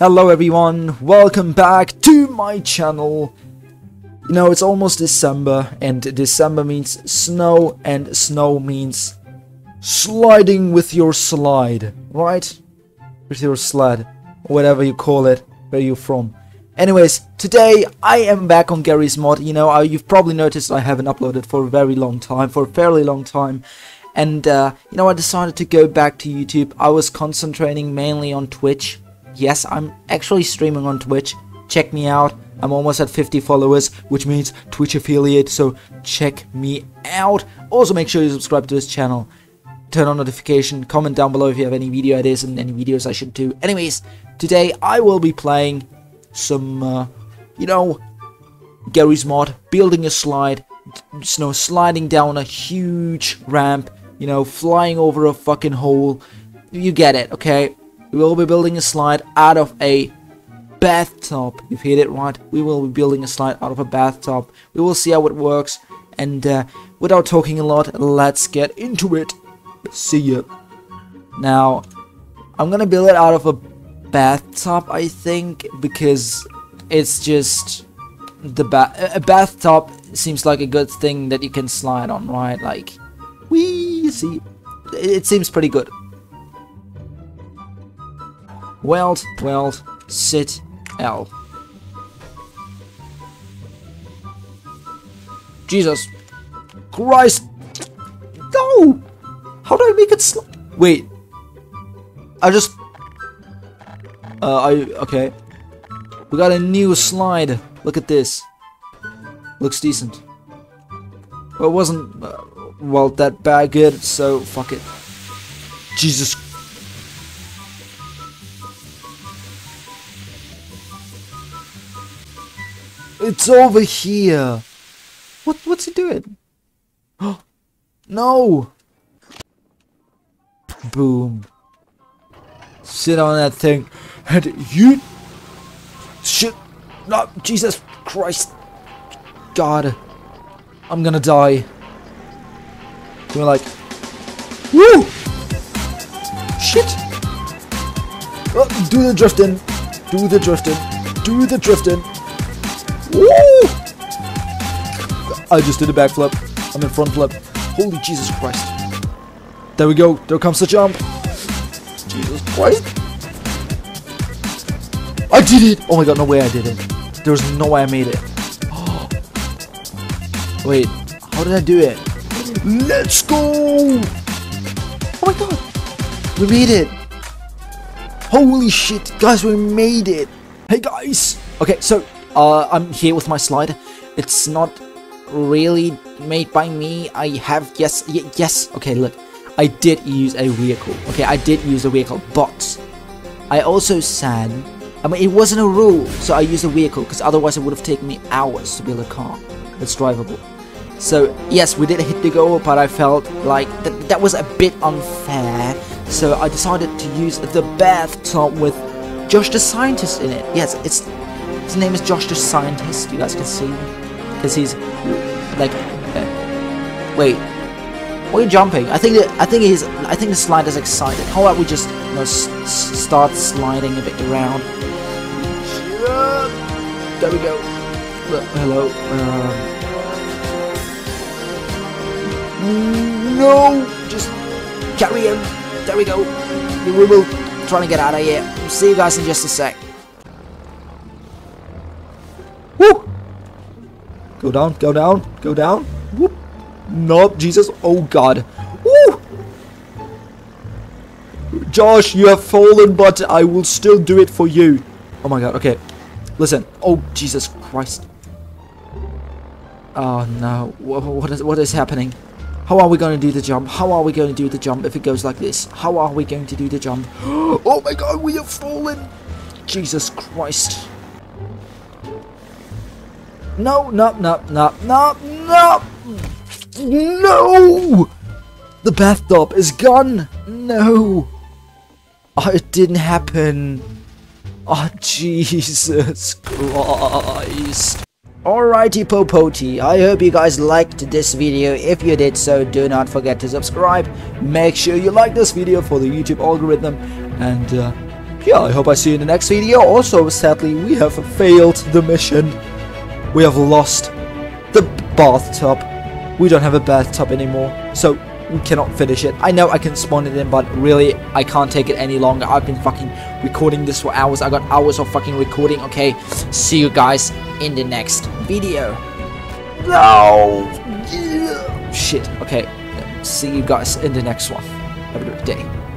Hello everyone, welcome back to my channel. You know, it's almost December, and December means snow, and snow means sliding with your slide, right? With your sled, whatever you call it, where you're from. Anyways, today I am back on Garry's Mod. You know, you've probably noticed I haven't uploaded for a very long time, for a fairly long time. And, you know, I decided to go back to YouTube. I was concentrating mainly on Twitch. Yes, I'm actually streaming on Twitch. Check me out. I'm almost at 50 followers, which means Twitch affiliate, so check me out. Also, make sure you subscribe to this channel. Turn on notification. Comment down below if you have any video ideas and any videos I should do. Anyways, today I will be playing some, you know, Garry's Mod. Building a slide. Snow sliding down a huge ramp. You know, flying over a fucking hole. You get it, okay? We will be building a slide out of a bathtub. You've heard it right. We will be building a slide out of a bathtub. We will see how it works. And without talking a lot, let's get into it. See ya. Now, I'm gonna build it out of a bathtub, I think, because it's just a bathtub seems like a good thing that you can slide on, right? Like, wee, see, it seems pretty good. Weld, weld, sit, L. Jesus Christ! No! How do I make it slide? Wait. I just... okay. We got a new slide. Look at this. Looks decent. Well, it wasn't, well, that bad good, so fuck it. Jesus Christ. It's over here. What's he doing? Oh no. Boom. Sit on that thing. And you shit. No, Jesus Christ. God. I'm gonna die. We're like, woo! Shit. Oh, do the drift in. Do the drift in. Do the drift in. Woo! I just did a backflip. I'm in front flip. Holy Jesus Christ. There we go. There comes the jump. Jesus Christ. I did it! Oh my god, no way I did it. There was no way I made it. Wait, how did I do it? Let's go! Oh my god. We made it. Holy shit. Guys, we made it. Hey guys. Okay, so... I'm here with my slide. It's not really made by me. I have, yes, okay, look, I did use a vehicle, okay, I did use a vehicle, but I also said, I mean, it wasn't a rule, so I used a vehicle, because otherwise it would have taken me hours to build a car that's drivable. So, yes, we did hit the goal, but I felt like that was a bit unfair, so I decided to use the bathtub with Josh the Scientist in it. Yes, it's... His name is Josh the Scientist, you guys can see, because he's like, wait, why are you jumping? I think the slide is excited. How about we just, you know, start sliding a bit around? There we go. Hello. No, just carry him. There we go. We will try to get out of here. See you guys in just a sec. Go down, go down, go down. Whoop. Nope, Jesus. Oh, God. Woo! Josh, you have fallen, but I will still do it for you. Oh, my God. Okay. Listen. Oh, Jesus Christ. Oh, no. What is happening? How are we going to do the jump? How are we going to do the jump if it goes like this? How are we going to do the jump? Oh, my God. We have fallen. Jesus Christ. No, no, no, no, no, no, no! The bathtub is gone! No! Oh, it didn't happen. Oh, Jesus Christ. Alrighty, popoti. I hope you guys liked this video. If you did so, do not forget to subscribe. Make sure you like this video for the YouTube algorithm. And yeah, I hope I see you in the next video. Also, sadly, we have failed the mission. We have lost the bathtub. We don't have a bathtub anymore, so we cannot finish it. I know I can spawn it in, but really, I can't take it any longer. I've been fucking recording this for hours. I got hours of fucking recording. Okay, see you guys in the next video. No! Shit, okay. See you guys in the next one. Have a good day.